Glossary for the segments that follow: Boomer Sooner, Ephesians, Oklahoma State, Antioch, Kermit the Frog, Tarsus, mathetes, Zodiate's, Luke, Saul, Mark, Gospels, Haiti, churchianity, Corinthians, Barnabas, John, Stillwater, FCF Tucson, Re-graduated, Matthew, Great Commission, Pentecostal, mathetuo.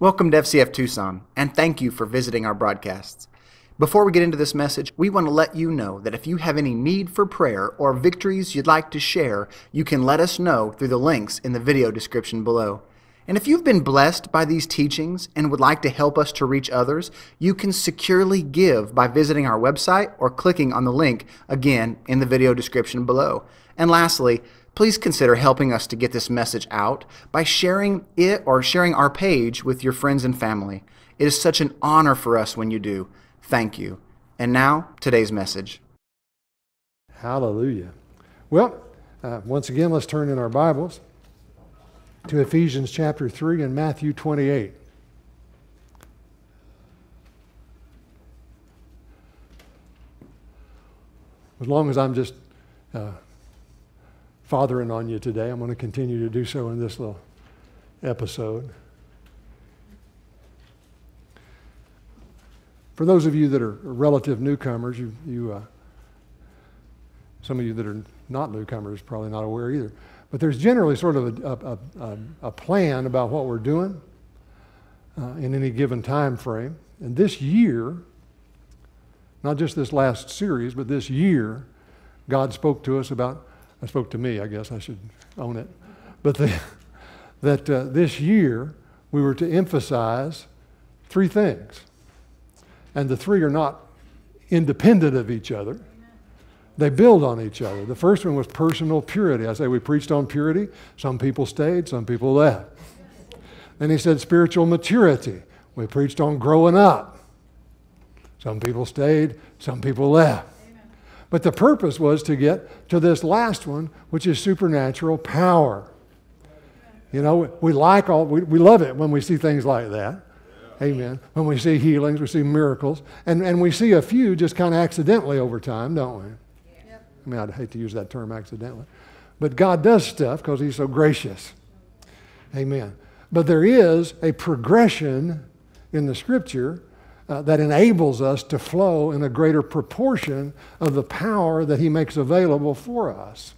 Welcome to FCF Tucson, and thank you for visiting our broadcasts. Before we get into this message, we want to let you know that if you have any need for prayer or victories you'd like to share, you can let us know through the links in the video description below. And if you've been blessed by these teachings and would like to help us to reach others, you can securely give by visiting our website or clicking on the link, again, in the video description below. And lastly, please consider helping us to get this message out by sharing it or sharing our page with your friends and family. It is such an honor for us when you do. Thank you. And now, today's message. Hallelujah. Well, once again, let's turn in our Bibles to Ephesians chapter 3 and Matthew 28. As long as I'm just fathering on you today, I'm going to continue to do so in this little episode. For those of you that are relative newcomers, some of you that are not newcomers probably not aware either, but there's generally sort of a plan about what we're doing in any given time frame. And this year, not just this last series, but this year, God spoke to us about, spoke to me, I guess I should own it, but this year we were to emphasize three things, and the three are not independent of each other. They build on each other. The first one was personal purity. I say we preached on purity. Some people stayed, some people left. Then he said spiritual maturity. We preached on growing up. Some people stayed, some people left. But the purpose was to get to this last one, which is supernatural power. You know, we love it when we see things like that. Yeah. Amen. When we see healings, we see miracles, and we see a few just kind of accidentally over time, don't we? Yeah. I mean, I'd hate to use that term accidentally, but God does stuff because He's so gracious. Amen. But there is a progression in the Scripture that enables us to flow in a greater proportion of the power that He makes available for us.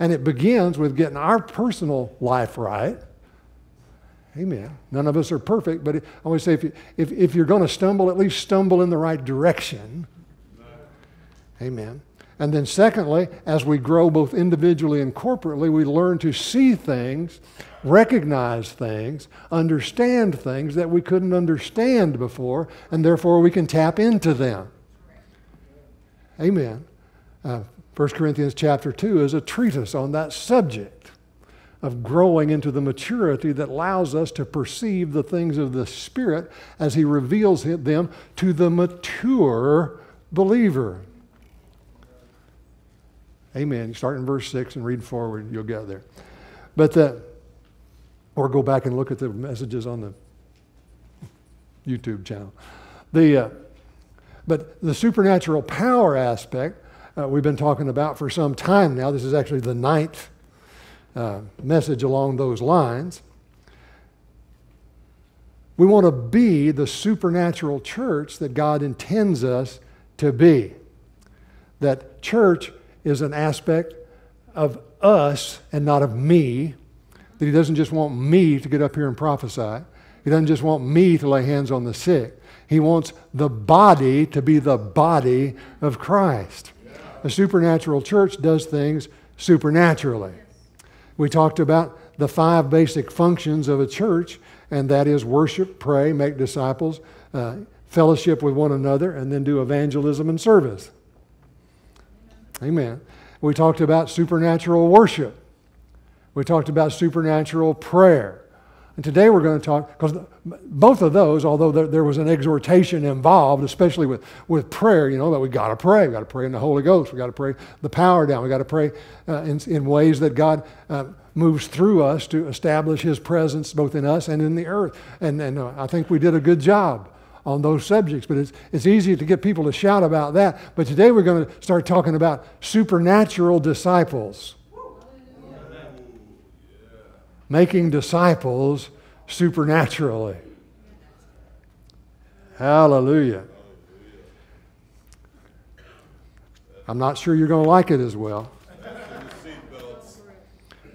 And it begins with getting our personal life right. Amen. None of us are perfect, but I always say if you're going to stumble, at least stumble in the right direction. Amen. And then secondly, as we grow both individually and corporately, we learn to see things, recognize things, understand things that we couldn't understand before, and therefore we can tap into them. Amen. 1 Corinthians chapter 2 is a treatise on that subject of growing into the maturity that allows us to perceive the things of the Spirit as He reveals them to the mature believer. Amen. You start in verse 6 and read forward, you'll get there. But or go back and look at the messages on the YouTube channel. But the supernatural power aspect we've been talking about for some time now. This is actually the ninth message along those lines. We want to be the supernatural church that God intends us to be. That church is an aspect of us and not of me. That He doesn't just want me to get up here and prophesy. He doesn't just want me to lay hands on the sick. He wants the body to be the body of Christ. Yeah. A supernatural church does things supernaturally. Yes. We talked about the five basic functions of a church, and that is worship, pray, make disciples, fellowship with one another, and then do evangelism and service. Yeah. Amen. We talked about supernatural worship. We talked about supernatural prayer. And today we're going to talk, because both of those, although there was an exhortation involved, especially with prayer, you know, that we've got to pray. We've got to pray in the Holy Ghost. We've got to pray the power down. We've got to pray in ways that God moves through us to establish His presence both in us and in the earth. And I think we did a good job on those subjects, but it's easy to get people to shout about that. But today we're going to start talking about supernatural disciples. Making disciples supernaturally. Hallelujah. I'm not sure you're going to like it as well.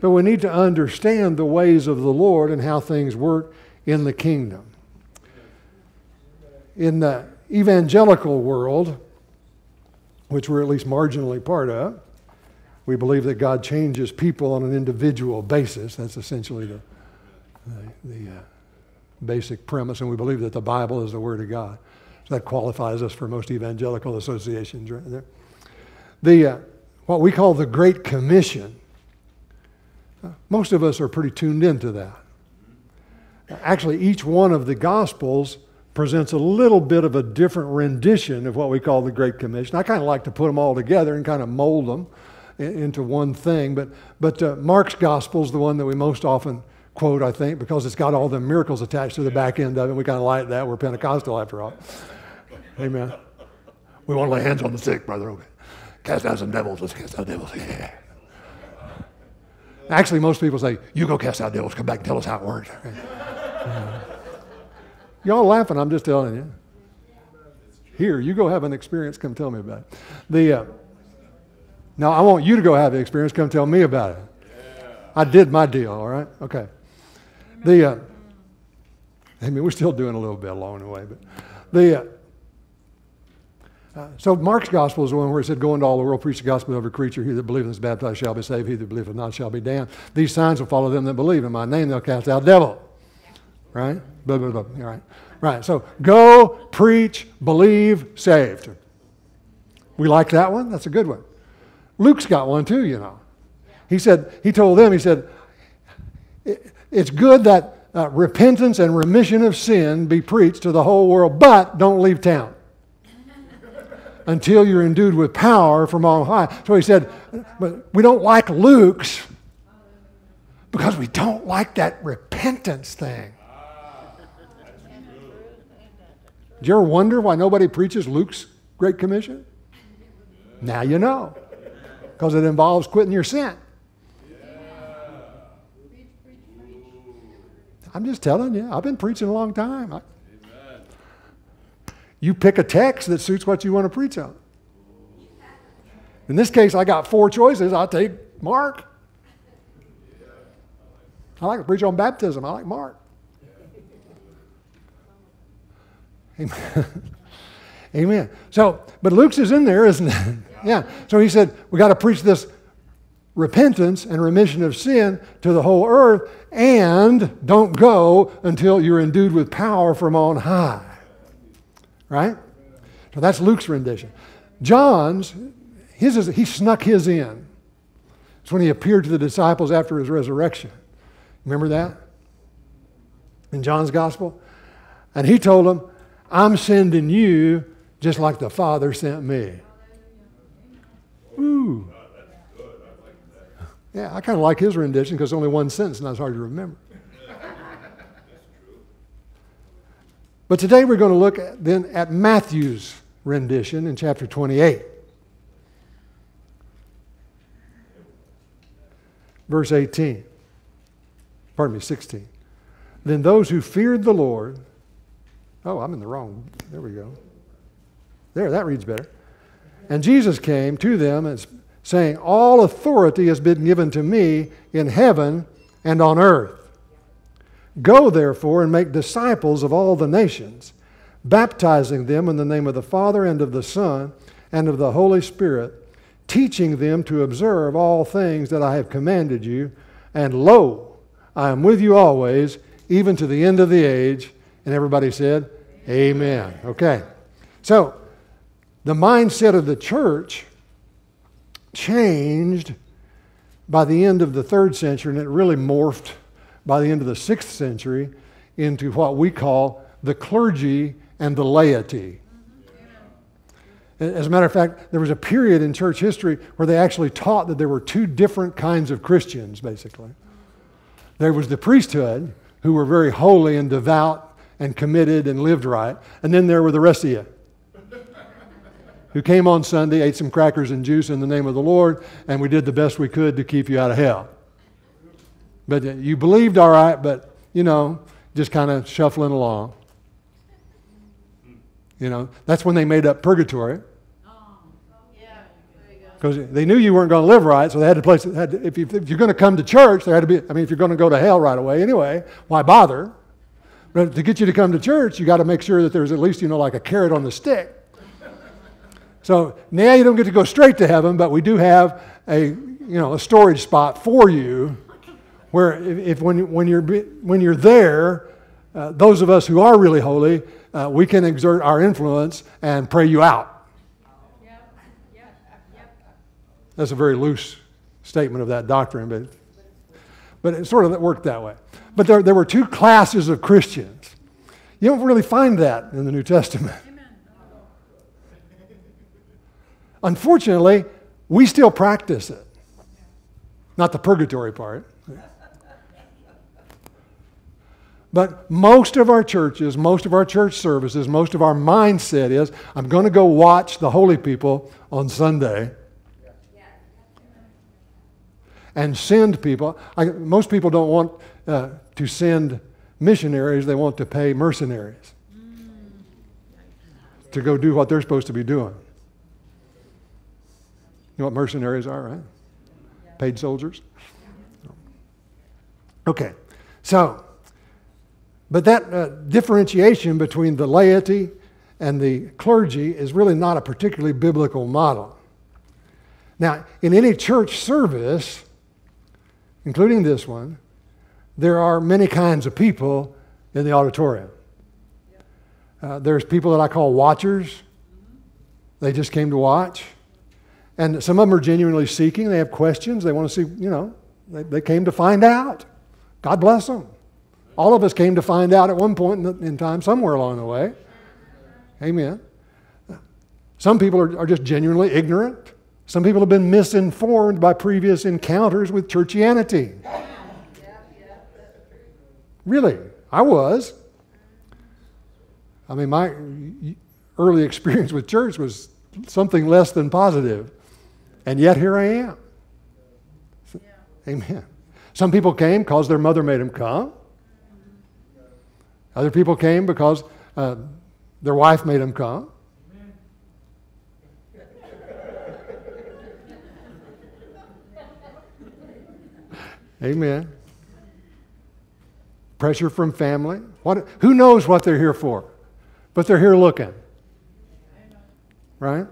But we need to understand the ways of the Lord and how things work in the kingdom. in the evangelical world, which we're at least marginally part of, we believe that God changes people on an individual basis. That's essentially the basic premise, and we believe that the Bible is the Word of God. So that qualifies us for most evangelical associations. Right? What we call the Great Commission, most of us are pretty tuned into that. Actually, each one of the Gospels presents a little bit of a different rendition of what we call the Great Commission. I kind of like to put them all together and kind of mold them into one thing, but Mark's Gospel is the one that we most often quote, I think, because it's got all the miracles attached to the back end of it. We kind of like that. We're Pentecostal after all. Amen. We want to lay hands on the sick, brother. Okay. Cast out some devils. Let's cast out devils. Yeah. Actually, most people say, you go cast out devils. Come back and tell us how it works. Okay. Y'all laughing. I'm just telling you. Here, you go have an experience. Come tell me about it. Now, I want you to go have the experience. Come tell me about it. Yeah. I did my deal, all right? Okay. I mean, we're still doing a little bit along the way, but so Mark's gospel is the one where it said, go into all the world, preach the gospel to every creature. He that believeth and is baptized shall be saved. He that believeth not shall be damned. These signs will follow them that believe. In my name they'll cast out devil. Right? Blah, blah, blah. All right. Right. So go, preach, believe, saved. We like that one. That's a good one. Luke's got one too, you know. He said, he told them, he said, it's good that repentance and remission of sin be preached to the whole world, but don't leave town until you're endued with power from on high. So he said, but we don't like Luke's because we don't like that repentance thing. Do you ever wonder why nobody preaches Luke's Great Commission? Now you know. Because it involves quitting your sin. Yeah. I'm just telling you. I've been preaching a long time. Amen. You pick a text that suits what you want to preach on. In this case, I got four choices. I'll take Mark. I like to preach on baptism. I like Mark. Amen. Amen. So, but Luke's is in there, isn't it? Yeah. So he said, we got to preach this repentance and remission of sin to the whole earth, and don't go until you're endued with power from on high. Right? So that's Luke's rendition. John's, he snuck his in. It's when he appeared to the disciples after his resurrection. Remember that? In John's gospel? And he told them, I'm sending you just like the Father sent me. Ooh. Yeah, I kind of like his rendition because it's only one sentence and it's hard to remember. But today we're going to look at Matthew's rendition in chapter 28. Verse 18. Pardon me, 16. Then those who feared the Lord. Oh, I'm in the wrong. There we go. There, that reads better. And Jesus came to them and saying, all authority has been given to me in heaven and on earth. Go, therefore, and make disciples of all the nations, baptizing them in the name of the Father and of the Son and of the Holy Spirit, teaching them to observe all things that I have commanded you. And lo, I am with you always, even to the end of the age. And everybody said, amen. Amen. Okay. So, the mindset of the church changed by the end of the 3rd century, and it really morphed by the end of the 6th century into what we call the clergy and the laity. As a matter of fact, there was a period in church history where they actually taught that there were two different kinds of Christians, basically. There was the priesthood, who were very holy and devout and committed and lived right, and then there were the rest of you, who came on Sunday, ate some crackers and juice in the name of the Lord, and we did the best we could to keep you out of hell. But you believed all right, but, you know, just kind of shuffling along. You know, that's when they made up purgatory. Because they knew you weren't going to live right, so they had to place it. If you're going to come to church, there had to be, I mean, if you're going to go to hell right away anyway, why bother? But to get you to come to church, you got to make sure that there's at least, you know, like a carrot on the stick. So now you don't get to go straight to heaven, but we do have a, you know, a storage spot for you where if when you're there, those of us who are really holy, we can exert our influence and pray you out. That's a very loose statement of that doctrine, but it sort of worked that way. But there were two classes of Christians. You don't really find that in the New Testament. Unfortunately, we still practice it. Not the purgatory part. But most of our churches, most of our church services, most of our mindset is, I'm going to go watch the holy people on Sunday and send people. Most people don't want to send missionaries. They want to pay mercenaries to go do what they're supposed to be doing. You know what mercenaries are, right? Paid soldiers. Okay, so, but that differentiation between the laity and the clergy is really not a particularly biblical model. Now, in any church service, including this one, there are many kinds of people in the auditorium. There's people that I call watchers. They just came to watch. And some of them are genuinely seeking. They have questions. They want to see, you know, they came to find out. God bless them. All of us came to find out at one point in time, somewhere along the way. Amen. Some people are just genuinely ignorant. Some people have been misinformed by previous encounters with churchianity. Really, I was. I mean, my early experience with church was something less than positive. And yet here I am. So, yeah. Amen. Some people came because their mother made them come. Other people came because their wife made them come. Amen. Pressure from family. Who knows what they're here for? But they're here looking. Right?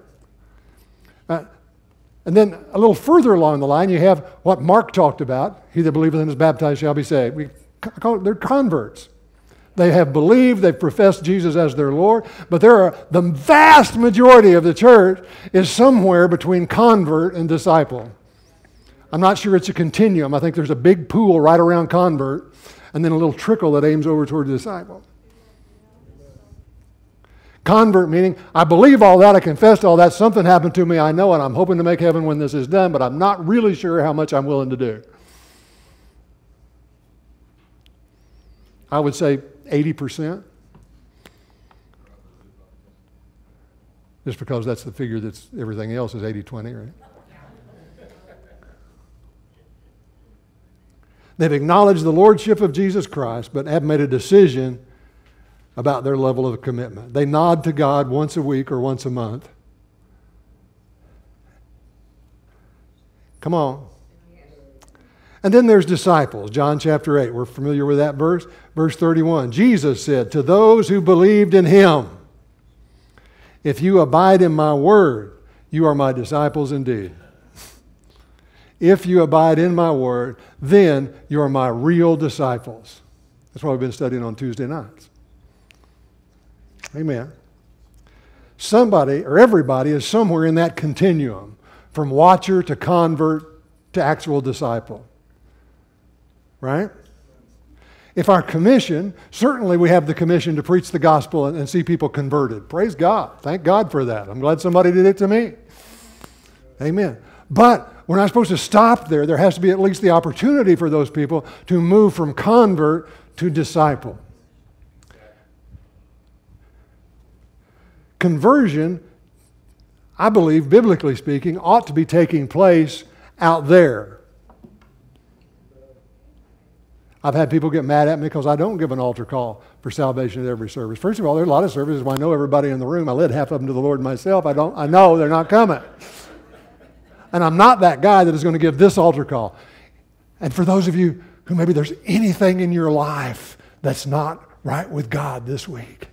And then a little further along the line, you have what Mark talked about. He that believeth and is baptized shall be saved. We call it, they're converts. They have believed, they've professed Jesus as their Lord, but there are, the vast majority of the church is somewhere between convert and disciple. I'm not sure it's a continuum. I think there's a big pool right around convert and then a little trickle that aims over toward disciple. Convert meaning, I believe all that, I confessed all that, something happened to me, I know it, I'm hoping to make heaven when this is done, but I'm not really sure how much I'm willing to do. I would say 80%. Just because that's the figure that's everything else is 80-20, right? They've acknowledged the lordship of Jesus Christ, but have made a decision about their level of commitment. They nod to God once a week or once a month. Come on. And then there's disciples. John chapter 8. We're familiar with that verse. Verse 31. Jesus said, to those who believed in him, if you abide in my word, you are my disciples indeed. If you abide in my word, then you are my real disciples. That's what we've been studying on Tuesday nights. Amen. Somebody or everybody is somewhere in that continuum from watcher to convert to actual disciple. Right? If our commission, certainly we have the commission to preach the gospel and see people converted. Praise God. Thank God for that. I'm glad somebody did it to me. Amen. But we're not supposed to stop there. There has to be at least the opportunity for those people to move from convert to disciple. Conversion, I believe, biblically speaking, ought to be taking place out there. I've had people get mad at me because I don't give an altar call for salvation at every service. First of all, there are a lot of services where I know everybody in the room. I led half of them to the Lord myself. I know they're not coming. And I'm not that guy that is going to give this altar call. And for those of you who maybe there's anything in your life that's not right with God this week.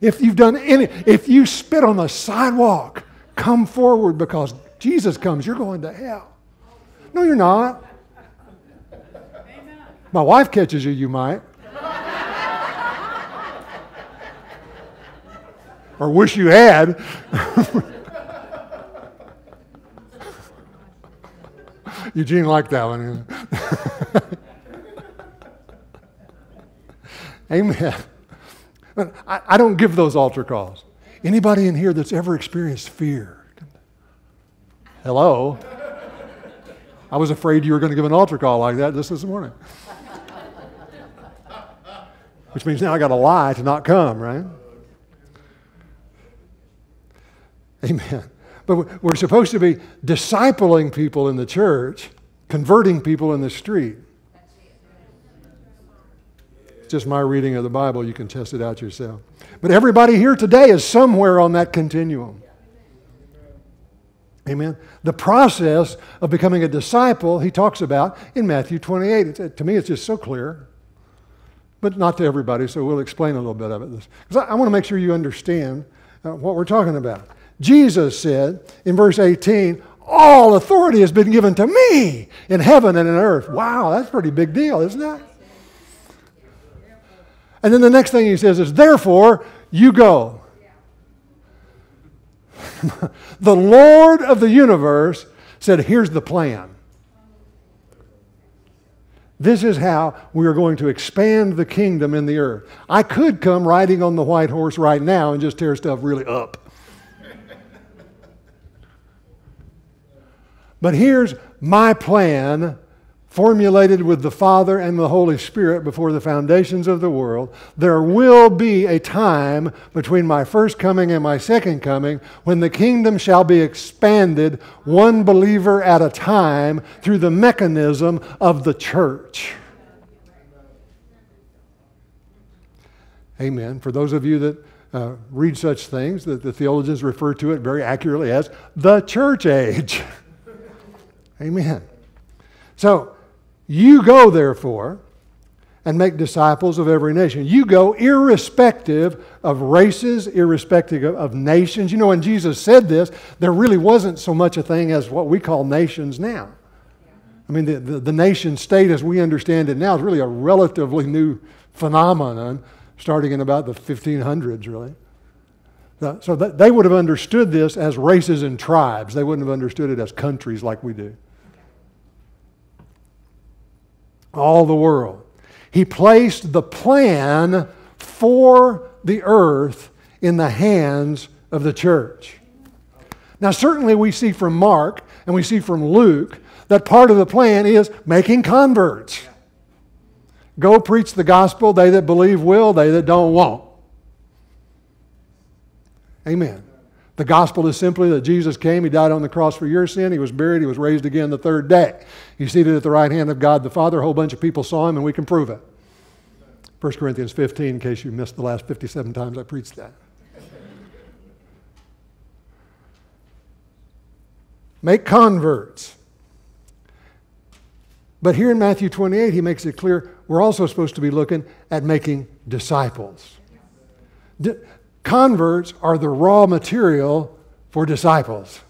If you've done any, if you spit on the sidewalk, come forward, because Jesus comes, you're going to hell. No, you're not. My wife catches you, you might. Or wish you had. Eugene liked that one. Amen. But I don't give those altar calls. Anybody in here that's ever experienced fear? Hello? I was afraid you were going to give an altar call like that just this morning. Which means now I got to lie to not come, right? Amen. But we're supposed to be discipling people in the church, converting people in the street. It's just my reading of the Bible. You can test it out yourself. But everybody here today is somewhere on that continuum. Amen. The process of becoming a disciple, he talks about in Matthew 28. To me, it's just so clear. But not to everybody, so we'll explain a little bit of it. Because I want to make sure you understand what we're talking about. Jesus said in verse 18, all authority has been given to me in heaven and in earth. Wow, that's a pretty big deal, isn't that? And then the next thing he says is, therefore, you go. The Lord of the universe said, here's the plan. This is how we are going to expand the kingdom in the earth. I could come riding on the white horse right now and just tear stuff really up. But here's my plan, formulated with the Father and the Holy Spirit before the foundations of the world. There will be a time between my first coming and my second coming when the kingdom shall be expanded one believer at a time through the mechanism of the church. Amen. For those of you that read such things, that the theologians refer to it very accurately as the church age. Amen. So, you go, therefore, and make disciples of every nation. You go irrespective of races, irrespective of nations. You know, when Jesus said this, there really wasn't so much a thing as what we call nations now. I mean, the nation state as we understand it now is really a relatively new phenomenon, starting in about the 1500s, really. So they would have understood this as races and tribes. They wouldn't have understood it as countries like we do. All the world. He placed the plan for the earth in the hands of the church. Now, certainly we see from Mark and we see from Luke that part of the plan is making converts. Go preach the gospel, they that believe will, they that don't won't. Amen. The gospel is simply that Jesus came, He died on the cross for your sin, He was buried, He was raised again the third day. He's seated at the right hand of God the Father. A whole bunch of people saw Him, and we can prove it. 1 Corinthians 15, in case you missed the last 57 times I preached that. Make converts. But here in Matthew 28, He makes it clear we're also supposed to be looking at making disciples. Converts are the raw material for disciples.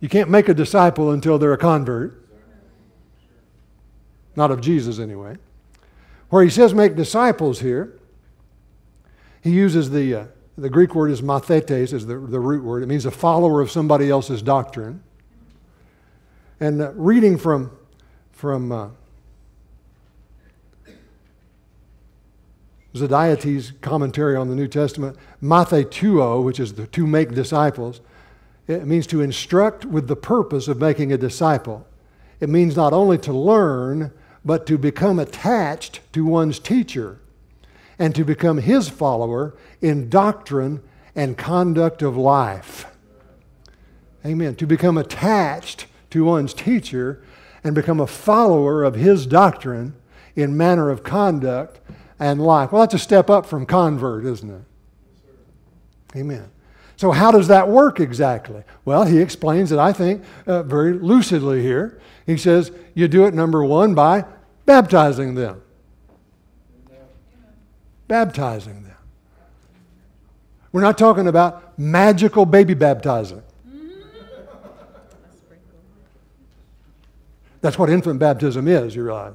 You can't make a disciple until they're a convert. Not of Jesus, anyway. Where he says make disciples here, he uses the Greek word is mathetes, is the root word. It means a follower of somebody else's doctrine. And reading from Zodiate's commentary on the New Testament, mathetuo, which is to make disciples, it means to instruct with the purpose of making a disciple. It means not only to learn, but to become attached to one's teacher and to become his follower in doctrine and conduct of life. Amen. To become attached to one's teacher and become a follower of his doctrine in manner of conduct and life. Well, that's a step up from convert, isn't it? Amen. So how does that work exactly? Well, he explains it, I think, very lucidly here. He says, you do it, number one, by baptizing them. baptizing them. We're not talking about magical baby baptizing. That's what infant baptism is, you realize.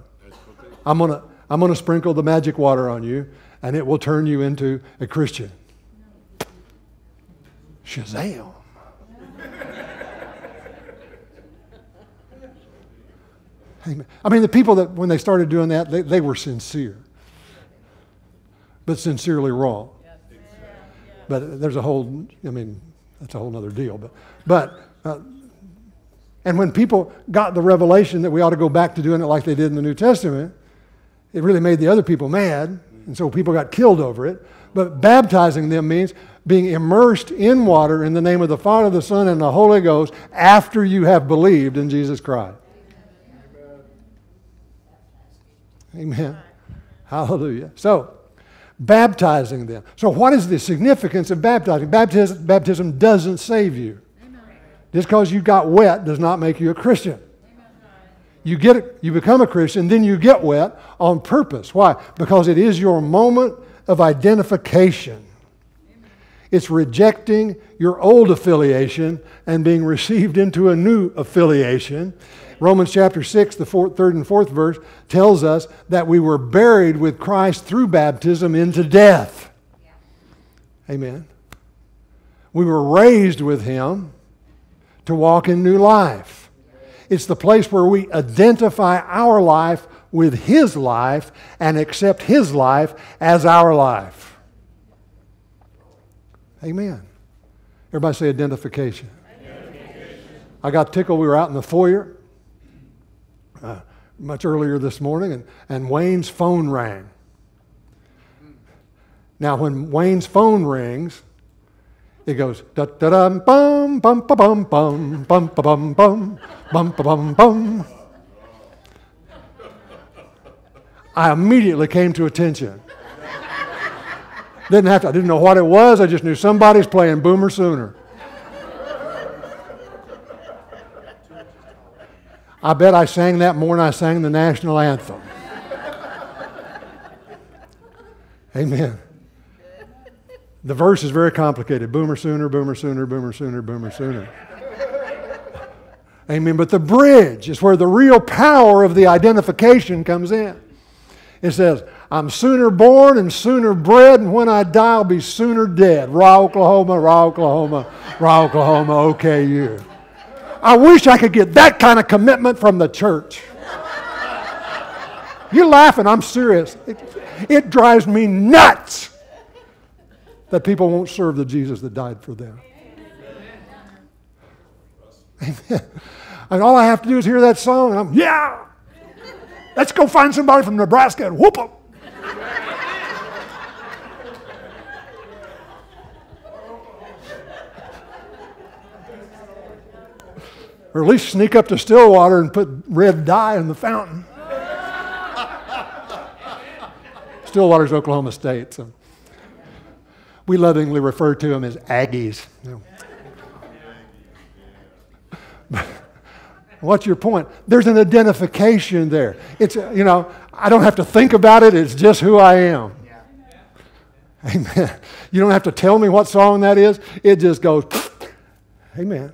I'm gonna sprinkle the magic water on you, and it will turn you into a Christian. Shazam. I mean, the people that, when they started doing that, they were sincere. But sincerely wrong. But there's a whole, I mean, that's a whole other deal. And when people got the revelation that we ought to go back to doing it like they did in the New Testament, it really made the other people mad, and so people got killed over it. But baptizing them means being immersed in water in the name of the Father, the Son, and the Holy Ghost after you have believed in Jesus Christ. Amen. Hallelujah. So, baptizing them. So what is the significance of baptizing? Baptism doesn't save you. Just because you got wet does not make you a Christian. You become a Christian, then you get wet on purpose. Why? Because it is your moment of identification. It's rejecting your old affiliation and being received into a new affiliation. Romans chapter 6, the 3rd and 4th verse, tells us that we were buried with Christ through baptism into death. Amen. We were raised with Him to walk in new life. It's the place where we identify our life with His life and accept His life as our life. Amen. Everybody say identification. Identification. I got tickled. We were out in the foyer much earlier this morning, and Wayne's phone rang. Now, when Wayne's phone rings, it goes da da dum bum bum bum bum bum bum bum bum bum bum. I immediately came to attention. I didn't know what it was. I just knew somebody's playing Boomer Sooner. I bet I sang that more than I sang the national anthem. Amen. The verse is very complicated. Boomer Sooner, Boomer Sooner, Boomer Sooner, Boomer Sooner. Amen. But the bridge is where the real power of the identification comes in. It says, I'm sooner born and sooner bred, and when I die, I'll be sooner dead. Rah, Oklahoma, rah, Oklahoma, rah, Oklahoma, OKU. I wish I could get that kind of commitment from the church. You're laughing, I'm serious. It drives me nuts that people won't serve the Jesus that died for them. Amen. And all I have to do is hear that song, and I'm, yeah! Let's go find somebody from Nebraska and whoop them. Or at least sneak up to Stillwater and put red dye in the fountain. Stillwater's Oklahoma State, so we lovingly refer to them as Aggies. What's your point? There's an identification there. It's, you know, I don't have to think about it. It's just who I am. Yeah. Amen. You don't have to tell me what song that is. It just goes, amen.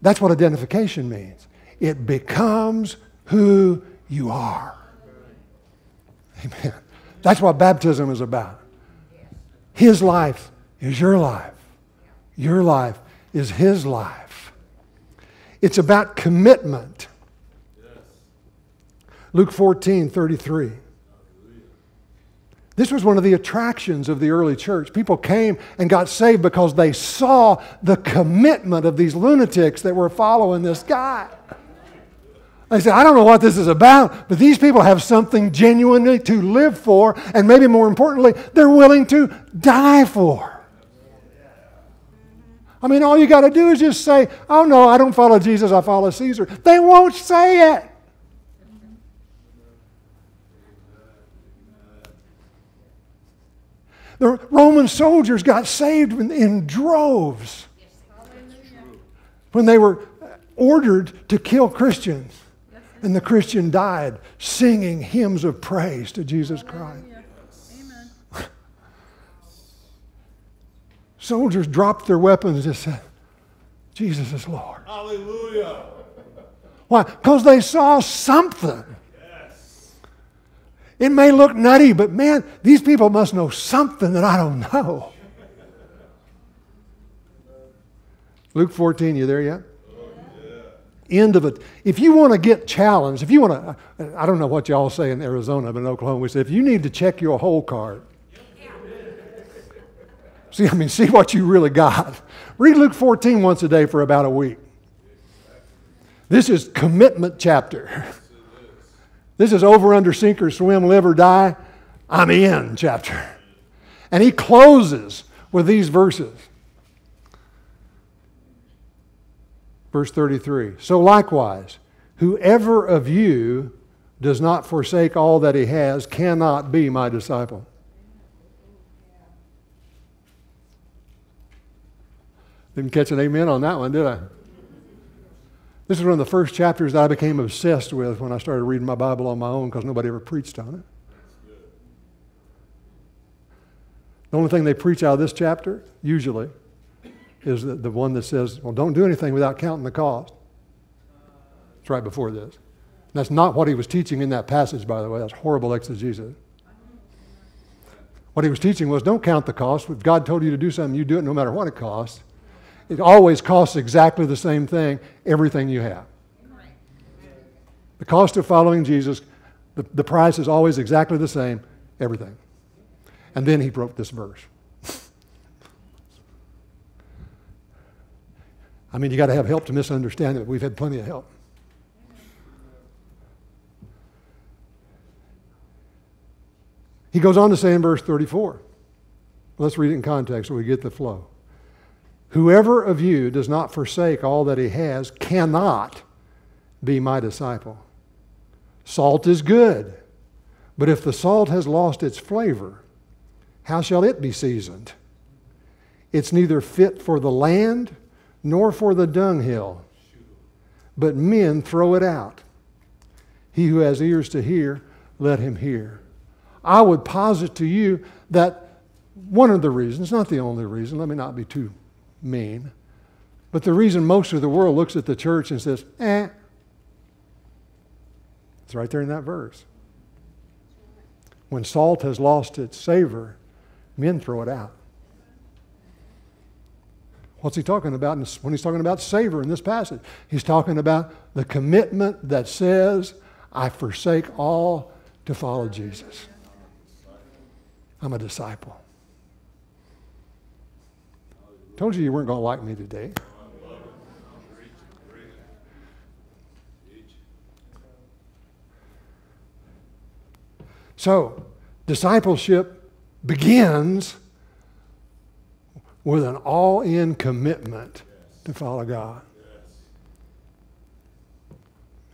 That's what identification means. It becomes who you are. Amen. That's what baptism is about. His life is your life. Your life is His life. It's about commitment. Yes. Luke 14:33. This was one of the attractions of the early church. People came and got saved because they saw the commitment of these lunatics that were following this guy. They said, I don't know what this is about, but these people have something genuinely to live for, and maybe more importantly, they're willing to die for. I mean, all you got to do is just say, oh no, I don't follow Jesus, I follow Caesar. They won't say it. The Roman soldiers got saved in droves when they were ordered to kill Christians. And the Christian died singing hymns of praise to Jesus Christ. Amen. Soldiers dropped their weapons and said, Jesus is Lord. Hallelujah. Why? Because they saw something. Yes. It may look nutty, but man, these people must know something that I don't know. Luke 14, you there yet? End of it. If you want to get challenged, if you want to, I don't know what y'all say in Arizona, but in Oklahoma we say, if you need to check your hole card, see what you really got. Read Luke 14 once a day for about a week. This is commitment chapter. This is over, under, sink or swim, live or die, I'm in chapter. And he closes with these verses. Verse 33, so likewise, whoever of you does not forsake all that he has cannot be my disciple. Didn't catch an amen on that one, did I? This is one of the first chapters that I became obsessed with when I started reading my Bible on my own because nobody ever preached on it. The only thing they preach out of this chapter, usually, is the one that says, well, don't do anything without counting the cost. It's right before this. And that's not what he was teaching in that passage, by the way. That's horrible exegesis. What he was teaching was, don't count the cost. If God told you to do something, you do it no matter what it costs. It always costs exactly the same thing, everything you have. The cost of following Jesus, the price is always exactly the same, everything. And then he wrote this verse. I mean, you got to have help to misunderstand it. We've had plenty of help. He goes on to say in verse 34, let's read it in context so we get the flow. Whoever of you does not forsake all that he has cannot be my disciple. Salt is good, but if the salt has lost its flavor, how shall it be seasoned? It's neither fit for the land nor for the dunghill, but men throw it out. He who has ears to hear, let him hear. I would posit to you that one of the reasons, not the only reason, let me not be too mean, but the reason most of the world looks at the church and says, it's right there in that verse. When salt has lost its savor, men throw it out. What's he talking about when he's talking about savor in this passage? He's talking about the commitment that says, I forsake all to follow Jesus. I'm a disciple. Told you weren't going to like me today. So, discipleship begins with an all-in commitment to follow God. Yes.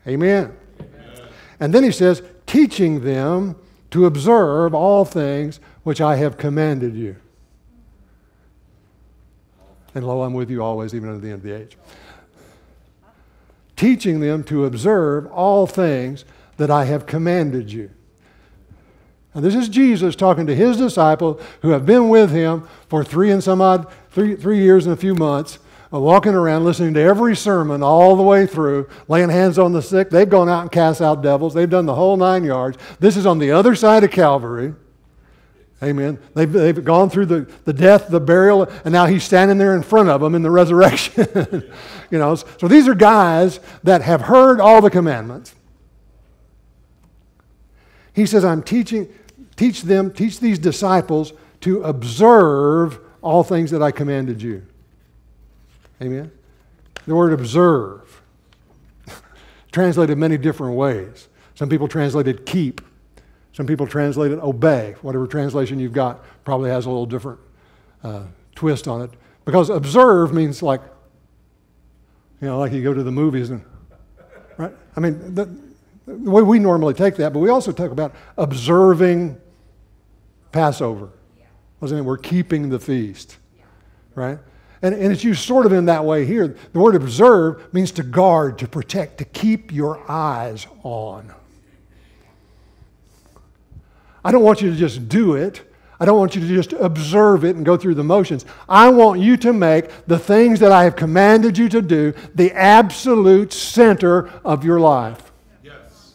Amen. Amen. And then he says, teaching them to observe all things which I have commanded you. And lo, I'm with you always, even unto the end of the age. Teaching them to observe all things that I have commanded you. And this is Jesus talking to his disciples who have been with him for three years and a few months, walking around listening to every sermon all the way through, laying hands on the sick. They've gone out and cast out devils. They've done the whole 9 yards. This is on the other side of Calvary. Amen. They've gone through the death, the burial, and now he's standing there in front of them in the resurrection. You know, so these are guys that have heard all the commandments. He says, I'm teaching... Teach these disciples to observe all things that I commanded you. Amen? The word observe, translated many different ways. Some people translate it keep. Some people translate it obey. Whatever translation you've got probably has a little different twist on it. Because observe means like, you know, like you go to the movies and, right? I mean, the way we normally take that, but we also talk about observing Passover. We're keeping the feast, right? And it's used sort of in that way here. The word observe means to guard, to protect, to keep your eyes on. I don't want you to just do it. I don't want you to just observe it and go through the motions. I want you to make the things that I have commanded you to do the absolute center of your life. Yes.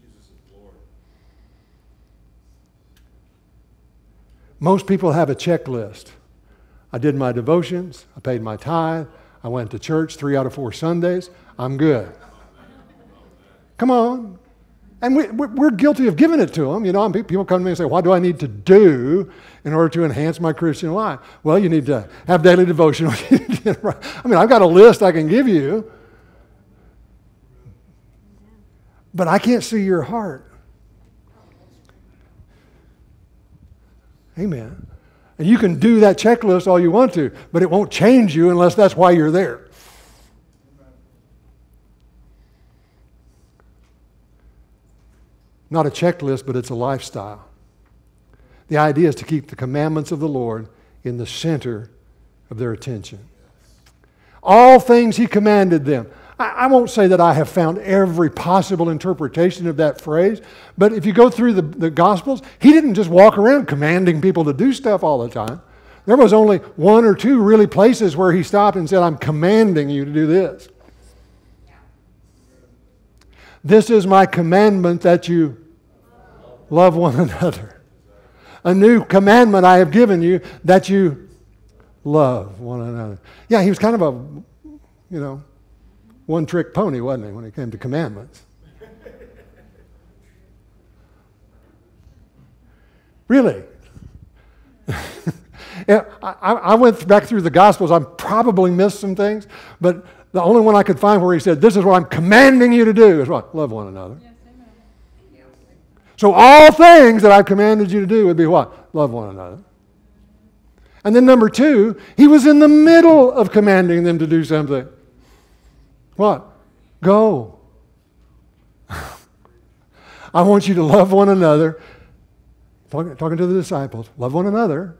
Jesus is Lord. Most people have a checklist. I did my devotions. I paid my tithe. I went to church 3 out of 4 Sundays. I'm good. Come on. And we're guilty of giving it to them. You know, people come to me and say, what do I need to do in order to enhance my Christian life? Well, you need to have daily devotional. I mean, I've got a list I can give you. But I can't see your heart. Amen. And you can do that checklist all you want to, but it won't change you unless that's why you're there. Not a checklist, but it's a lifestyle. The idea is to keep the commandments of the Lord in the center of their attention. All things He commanded them. I won't say that I have found every possible interpretation of that phrase, but if you go through the Gospels, He didn't just walk around commanding people to do stuff all the time. There was only 1 or 2 really places where He stopped and said, I'm commanding you to do this. This is my commandment that you love one another. A new commandment I have given you that you love one another. Yeah, he was kind of a, you know, one-trick pony, wasn't he, when it came to commandments? Really? Yeah, I went back through the Gospels. I probably missed some things, but the only one I could find where he said, this is what I'm commanding you to do, is what? Love one another. Yes, amen. So all things that I've commanded you to do would be what? Love one another. And then number 2, he was in the middle of commanding them to do something. What? Go. I want you to love one another. Talking to the disciples. Love one another.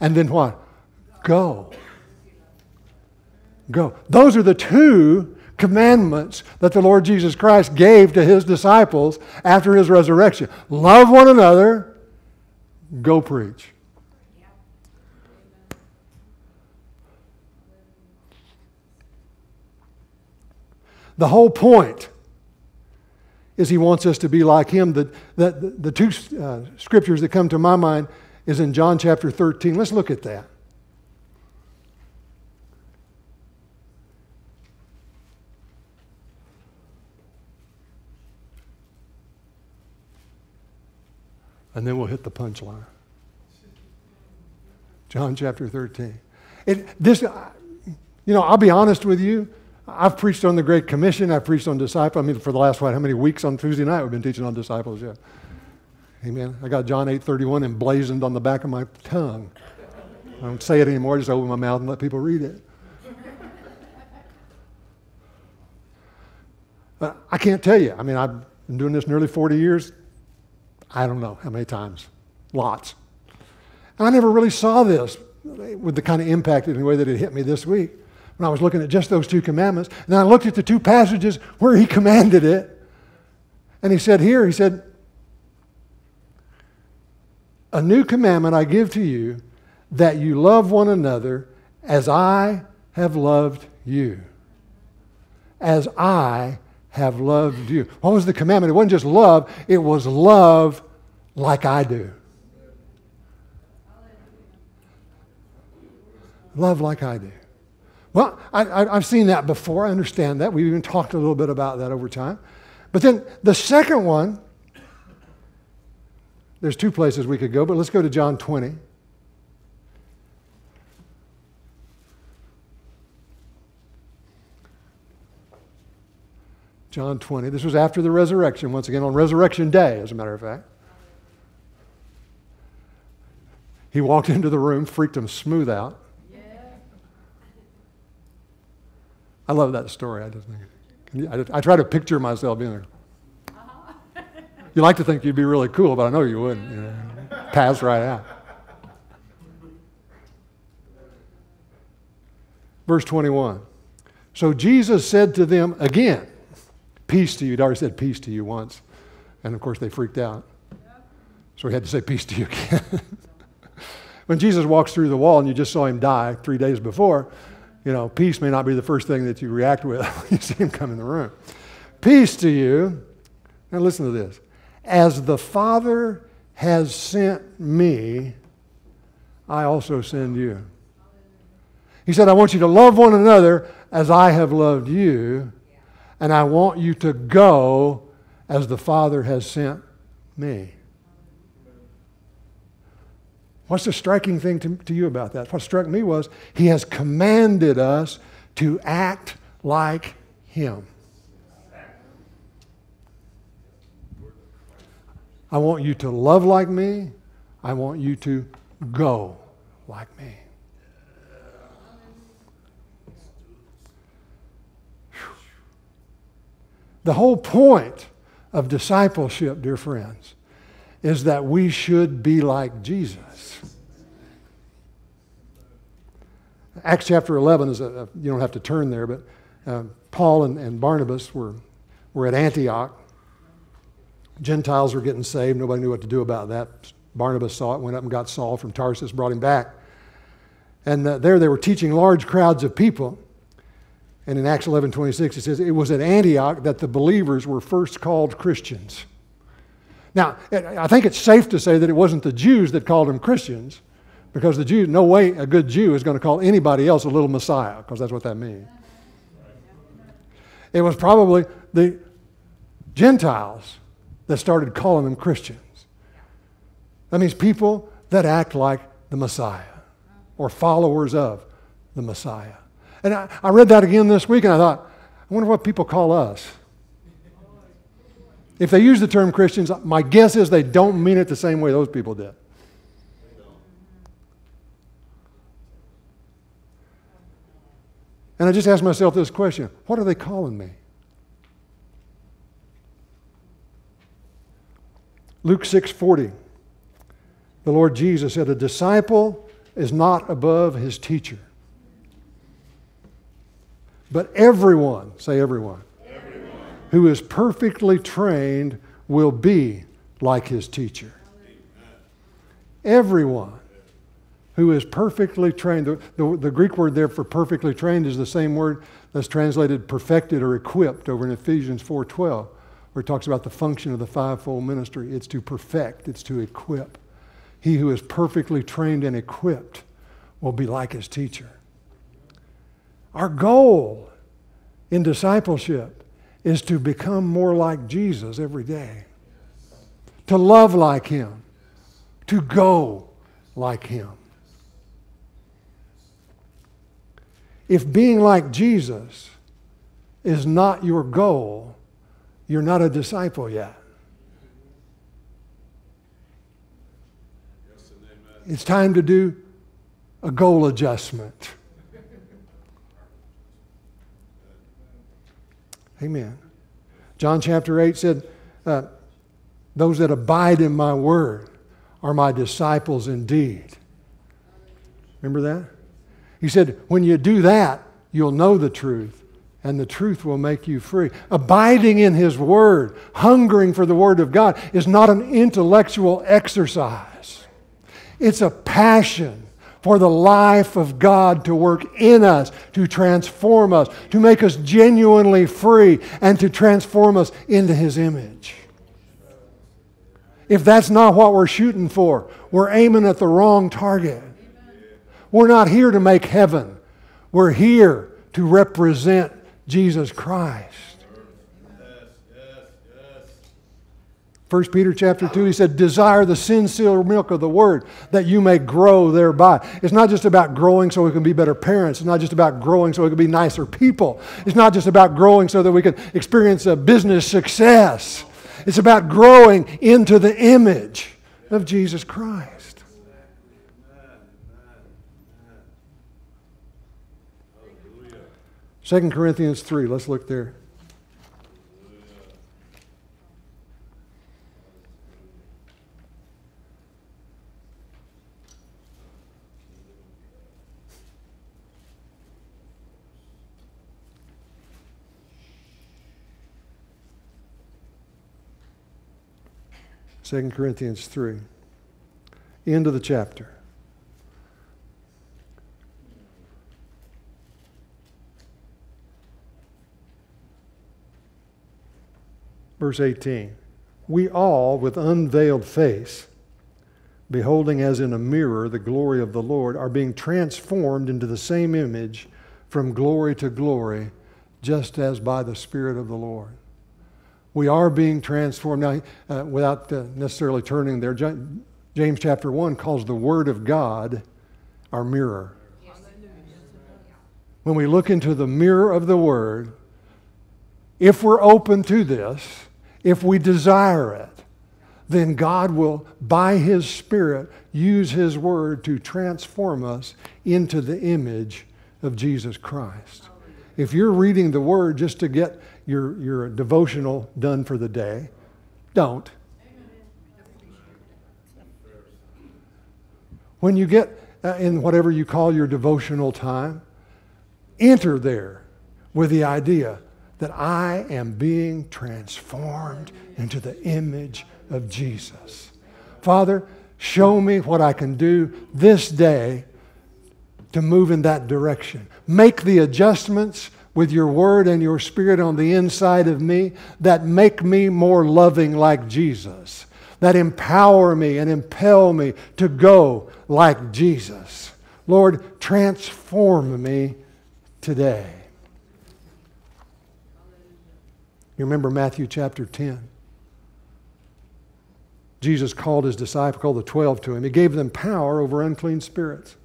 And then what? Go. Go. Those are the 2 commandments that the Lord Jesus Christ gave to His disciples after His resurrection. Love one another. Go preach. The whole point is He wants us to be like Him. The 2 scriptures that come to my mind is in John chapter 13. Let's look at that. And then we'll hit the punchline. John chapter 13. You know, I'll be honest with you. I've preached on the Great Commission. I've preached on disciples. I mean, for the last, how many weeks on Tuesday night we've been teaching on discipleship? Amen. I got John 8:31 emblazoned on the back of my tongue. I don't say it anymore. I just open my mouth and let people read it. But I can't tell you. I mean, I've been doing this nearly 40 years. I don't know how many times. Lots. And I never really saw this with the kind of impact in the way that it hit me this week when I was looking at just those 2 commandments. And then I looked at the 2 passages where He commanded it. And He said here, He said, a new commandment I give to you, that you love one another as I have loved you. As I have loved you. What was the commandment? It wasn't just love. It was love like I do. Love like I do. Well, I've seen that before. I understand that. We've even talked a little bit about that over time. But then the second one, there's 2 places we could go, but let's go to John 20. John 20. This was after the resurrection, once again, on Resurrection Day, as a matter of fact. He walked into the room, freaked them smooth out. Yeah. I love that story. I just think I try to picture myself being there. Uh-huh. You like to think you'd be really cool, but I know you wouldn't. You know, pass right out. Verse 21. So Jesus said to them again, peace to you. He'd already said peace to you once. And of course they freaked out. So he had to say peace to you again. When Jesus walks through the wall and you just saw him die 3 days before, you know, peace may not be the first thing that you react with when you see him come in the room. Peace to you. Now listen to this. As the Father has sent me, I also send you. He said, I want you to love one another as I have loved you, and I want you to go as the Father has sent me. What's the striking thing to you about that? What struck me was he has commanded us to act like him. I want you to love like me. I want you to go like me. The whole point of discipleship, dear friends, is that we should be like Jesus. Acts chapter 11 is you don't have to turn there, but Paul and Barnabas were at Antioch. Gentiles were getting saved. Nobody knew what to do about that. Barnabas saw it, went up and got Saul from Tarsus, brought him back. And there they were teaching large crowds of people. And in Acts 11:26, it says, it was at Antioch that the believers were first called Christians. Now, I think it's safe to say that it wasn't the Jews that called them Christians, because the Jews, no way a good Jew is going to call anybody else a little Messiah, because that's what that means. It was probably the Gentiles that started calling them Christians. That means people that act like the Messiah, or followers of the Messiah. And I read that again this week, and I thought, I wonder what people call us. If they use the term Christians, my guess is they don't mean it the same way those people did. And I just asked myself this question, what are they calling me? Luke 6:40, the Lord Jesus said, a disciple is not above his teacher. But everyone, say everyone, who is perfectly trained will be like his teacher. Everyone who is perfectly trained, the Greek word there for perfectly trained is the same word that's translated perfected or equipped over in Ephesians 4:12, where it talks about the function of the fivefold ministry. It's to perfect, it's to equip. He who is perfectly trained and equipped will be like his teacher. Our goal in discipleship is to become more like Jesus every day, to love like him, to go like him. If being like Jesus is not your goal, you're not a disciple yet. It's time to do a goal adjustment. Amen. John chapter 8 said, those that abide in my word are my disciples indeed. Remember that? He said, when you do that, you'll know the truth, and the truth will make you free. Abiding in his word, hungering for the word of God, is not an intellectual exercise. It's a passion for the life of God to work in us, to transform us, to make us genuinely free, and to transform us into his image. If that's not what we're shooting for, we're aiming at the wrong target. We're not here to make heaven. We're here to represent Jesus Christ. 1 Peter chapter 2, he said, desire the sincere milk of the word that you may grow thereby. It's not just about growing so we can be better parents. It's not just about growing so we can be nicer people. It's not just about growing so that we can experience a business success. It's about growing into the image of Jesus Christ. Amen. 2 Corinthians 3, let's look there. 2 Corinthians 3. End of the chapter. Verse 18. We all, with unveiled face, beholding as in a mirror the glory of the Lord, are being transformed into the same image from glory to glory, just as by the Spirit of the Lord. We are being transformed. Now, without necessarily turning there, James chapter 1 calls the Word of God our mirror. Yes. When we look into the mirror of the Word, if we're open to this, if we desire it, then God will, by His Spirit, use His Word to transform us into the image of Jesus Christ. If you're reading the Word just to get your devotional done for the day, don't. When you get in whatever you call your devotional time, enter there with the idea that I am being transformed into the image of Jesus. Father, show me what I can do this day to move in that direction. Make the adjustments with your Word and your Spirit on the inside of me that make me more loving like Jesus, that empower me and impel me to go like Jesus. Lord, transform me today. You remember Matthew chapter 10. Jesus called His disciples, called the 12 to Him. He gave them power over unclean spirits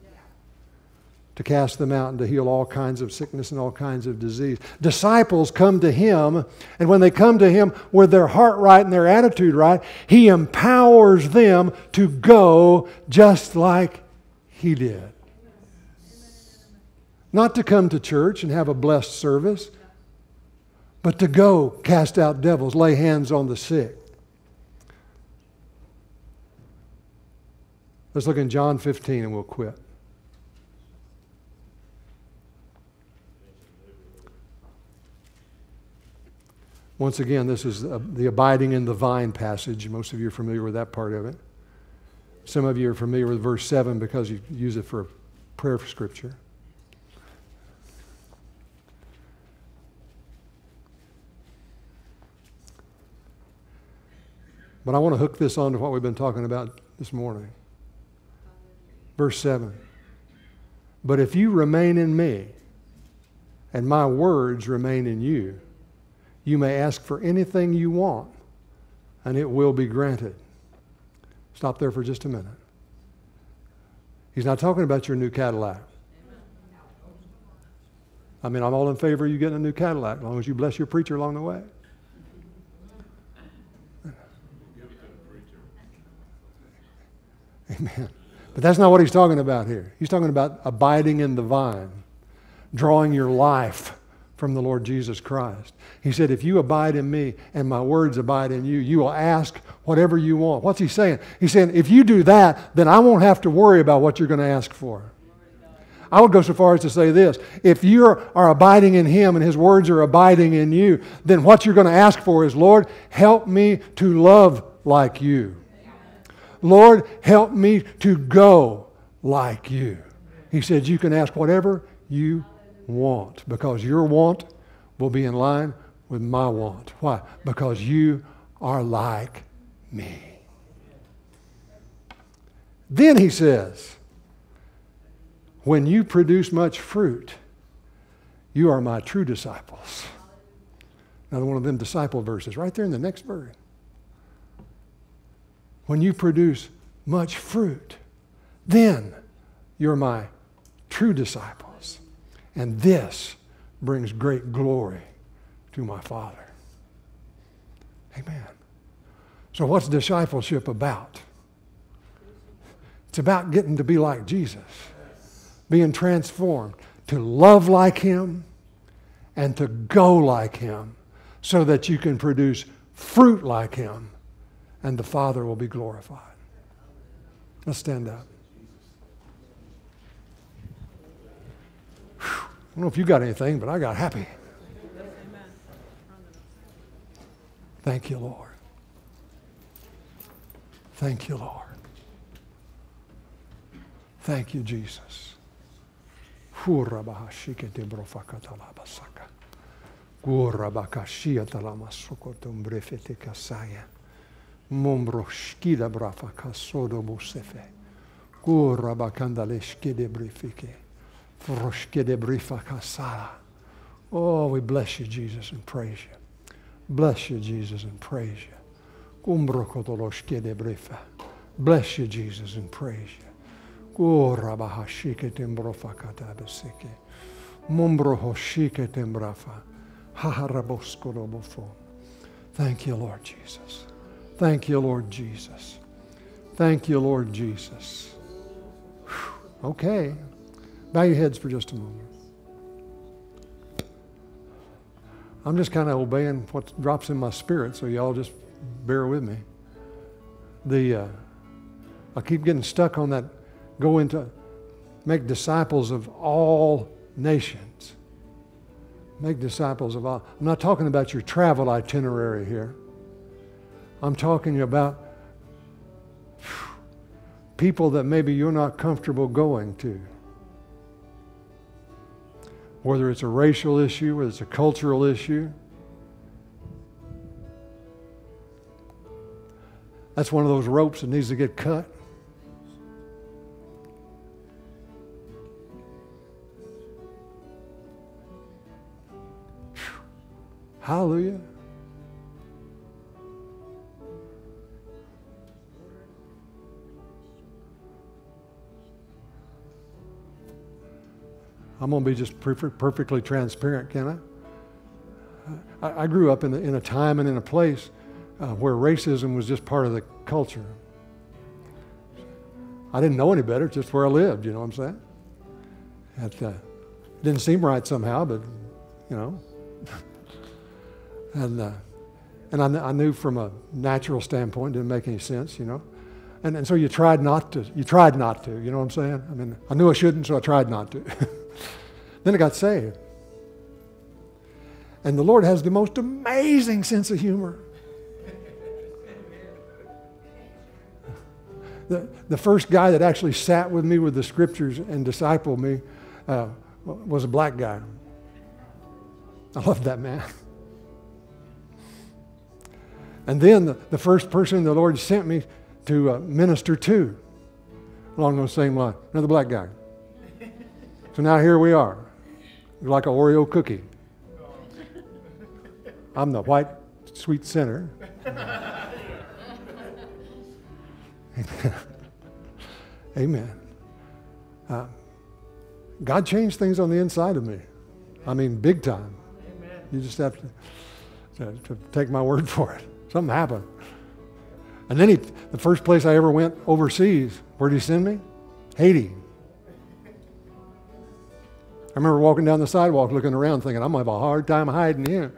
to cast them out and to heal all kinds of sickness and all kinds of disease. Disciples come to Him, and when they come to Him with their heart right and their attitude right, He empowers them to go just like He did. Not to come to church and have a blessed service, but to go cast out devils, lay hands on the sick. Let's look in John 15 and we'll quit. Once again, this is the abiding in the vine passage. Most of you are familiar with that part of it. Some of you are familiar with verse 7 because you use it for prayer for scripture. But I want to hook this on to what we've been talking about this morning. Verse 7. But if you remain in me, and my words remain in you, you may ask for anything you want, and it will be granted. Stop there for just a minute. He's not talking about your new Cadillac. I mean, I'm all in favor of you getting a new Cadillac, as long as you bless your preacher along the way. Amen. But that's not what he's talking about here. He's talking about abiding in the vine, drawing your life from the Lord Jesus Christ. He said, if you abide in me and my words abide in you, you will ask whatever you want. What's he saying? He's saying, if you do that, then I won't have to worry about what you're going to ask for. I would go so far as to say this. If you are abiding in Him and His words are abiding in you, then what you're going to ask for is, Lord, help me to love like you. Lord, help me to go like you. He said, you can ask whatever you want because your want will be in line with my want. Why? Because you are like me. Then he says, when you produce much fruit, you are my true disciples. Another one of them disciple verses right there in the next verse. When you produce much fruit, then you're my true disciples. And this brings great glory to my Father. Amen. So what's discipleship about? It's about getting to be like Jesus, being transformed, to love like Him and to go like Him so that you can produce fruit like Him. And the Father will be glorified. Let's stand up. Whew. I don't know if you got anything, but I got happy. Thank you, Lord. Thank you, Lord. Thank you, Jesus. Oh, we bless you, Jesus, and praise you. Bless you, Jesus, and praise you. Bless you, Jesus, and praise you. Thank you, Lord Jesus. Thank you, Lord Jesus. Thank you, Lord Jesus. Whew. Okay. Bow your heads for just a moment. I'm just kind of obeying what drops in my spirit, so y'all just bear with me. I keep getting stuck on that, go into, make disciples of all nations. Make disciples of all. I'm not talking about your travel itinerary here. I'm talking about people that maybe you're not comfortable going to. Whether it's a racial issue, whether it's a cultural issue. That's one of those ropes that needs to get cut. Whew. Hallelujah. I'm going to be just perfectly transparent, can I? I grew up in a time and in a place where racism was just part of the culture. I didn't know any better. It's just where I lived, you know what I'm saying? It didn't seem right somehow, but, you know. And I knew from a natural standpoint it didn't make any sense, you know. And so you tried not to. You tried not to, you know what I'm saying? I mean, I knew I shouldn't, so I tried not to. Then I got saved. And the Lord has the most amazing sense of humor. The first guy that actually sat with me with the scriptures and discipled me was a black guy. I loved that man. And then the first person the Lord sent me to minister to, along those same lines, another black guy. So now here we are. Like an Oreo cookie. I'm the white sweet sinner. Amen. God changed things on the inside of me. I mean, big time. Amen. You just have to take my word for it. Something happened. And then the first place I ever went overseas, where did he send me? Haiti. I remember walking down the sidewalk looking around thinking, I'm going to have a hard time hiding here.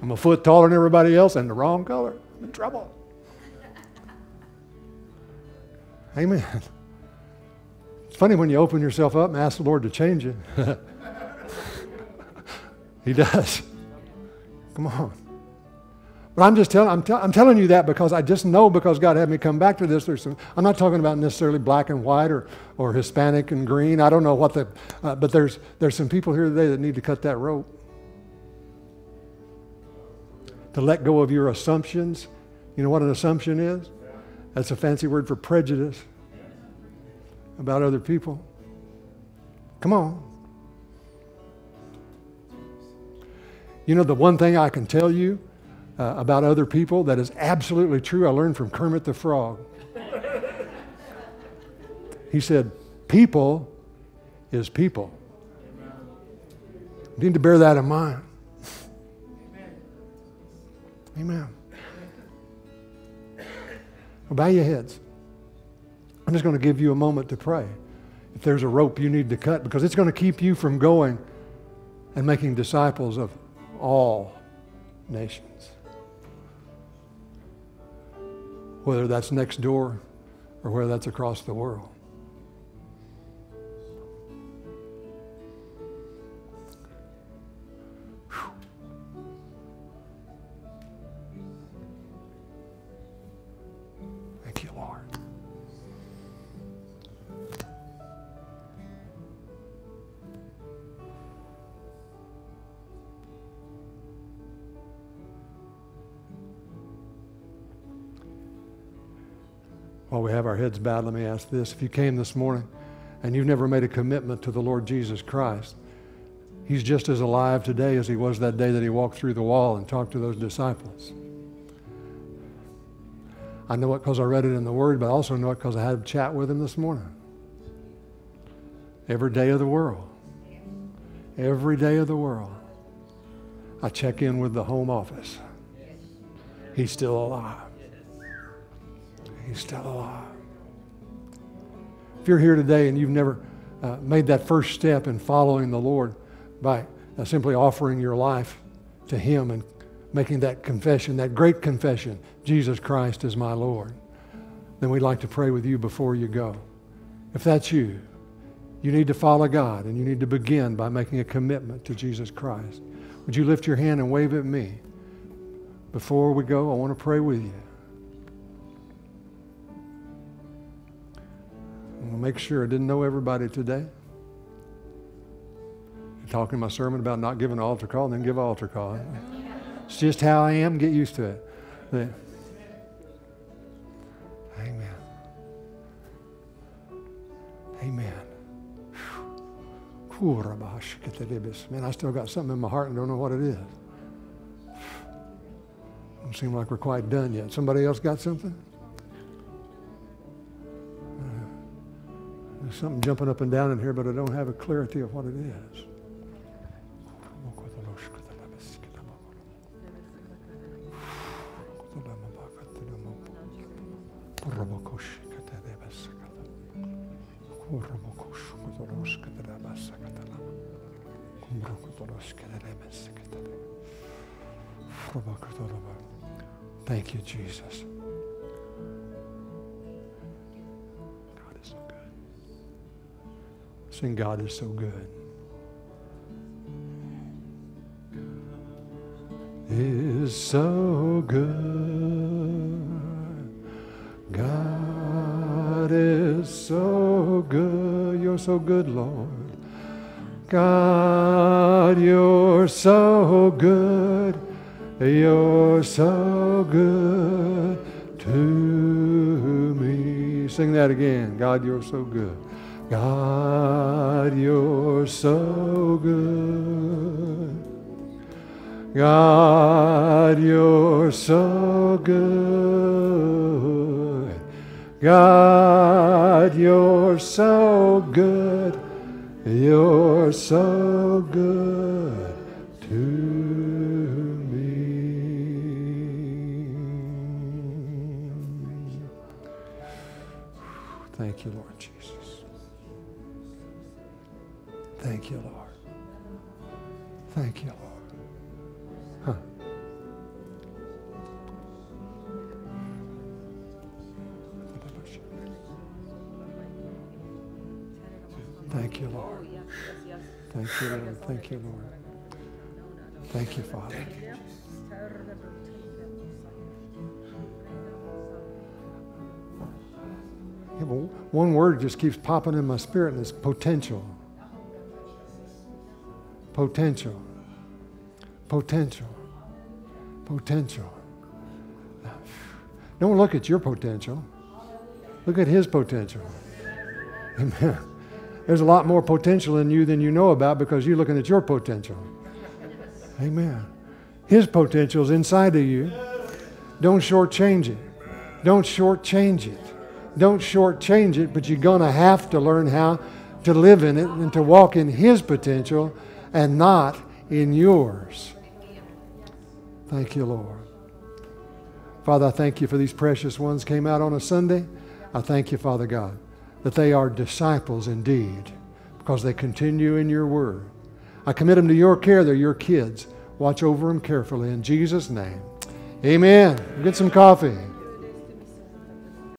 I'm a foot taller than everybody else and the wrong color. I'm in trouble. Amen. It's funny when you open yourself up and ask the Lord to change you. He does. Come on. But I'm just telling, I'm telling you that because I just know, because God had me come back to this. I'm not talking about necessarily black and white or Hispanic and green. I don't know what but there's some people here today that need to cut that rope. To let go of your assumptions. You know what an assumption is? That's a fancy word for prejudice about other people. Come on. You know, the one thing I can tell you about other people that is absolutely true, I learned from Kermit the Frog. He said, people is people. You need to bear that in mind. Amen. Amen. Well, bow your heads. I'm just going to give you a moment to pray. If there's a rope you need to cut, because it's going to keep you from going and making disciples of all nations. Whether that's next door or whether that's across the world. Whew. Lord. While we have our heads bowed, let me ask this. If you came this morning and you've never made a commitment to the Lord Jesus Christ, He's just as alive today as He was that day that He walked through the wall and talked to those disciples. I know it because I read it in the Word, but I also know it because I had a chat with Him this morning. Every day of the world. Every day of the world. I check in with the home office. He's still alive. He's still alive. If you're here today and you've never made that first step in following the Lord by simply offering your life to Him and making that confession, that great confession, Jesus Christ is my Lord, then we'd like to pray with you before you go. If that's you, you need to follow God and you need to begin by making a commitment to Jesus Christ. Would you lift your hand and wave at me? Before we go, I want to pray with you. Make sure I didn't know everybody today. I'm talking in my sermon about not giving an altar call and then give an altar call. It's just how I am. Get used to it. Amen. Amen. Man, I still got something in my heart and don't know what it is. Don't seem like we're quite done yet. Somebody else got something? There's something jumping up and down in here, but I don't have a clarity of what it is. Thank you, Jesus. And God is so good. Is so good. God is so good. You're so good, Lord. God, you're so good. You're so good to me. Sing that again. God, you're so good. God, you're so good. God, you're so good. God, you're so good. You're so good to me. Thank you, Lord Jesus. Thank you, Lord. Thank you, Lord. Huh. Thank you, Lord. Thank you, Lord. Thank you, Lord. Thank you, Father. Yeah, well, one word just keeps popping in my spirit, and it's potential. Potential, potential, potential. Don't look at your potential. Look at His potential. Amen. There's a lot more potential in you than you know about because you're looking at your potential. Amen. His potential is inside of you. Don't shortchange it. Don't shortchange it. Don't shortchange it, but you're going to have to learn how to live in it and to walk in His potential and not in yours. Thank you, Lord. Father, I thank you for these precious ones came out on a Sunday. I thank you, Father God, that they are disciples indeed because they continue in your word. I commit them to your care. They're your kids. Watch over them carefully in Jesus' name. Amen. Get some coffee.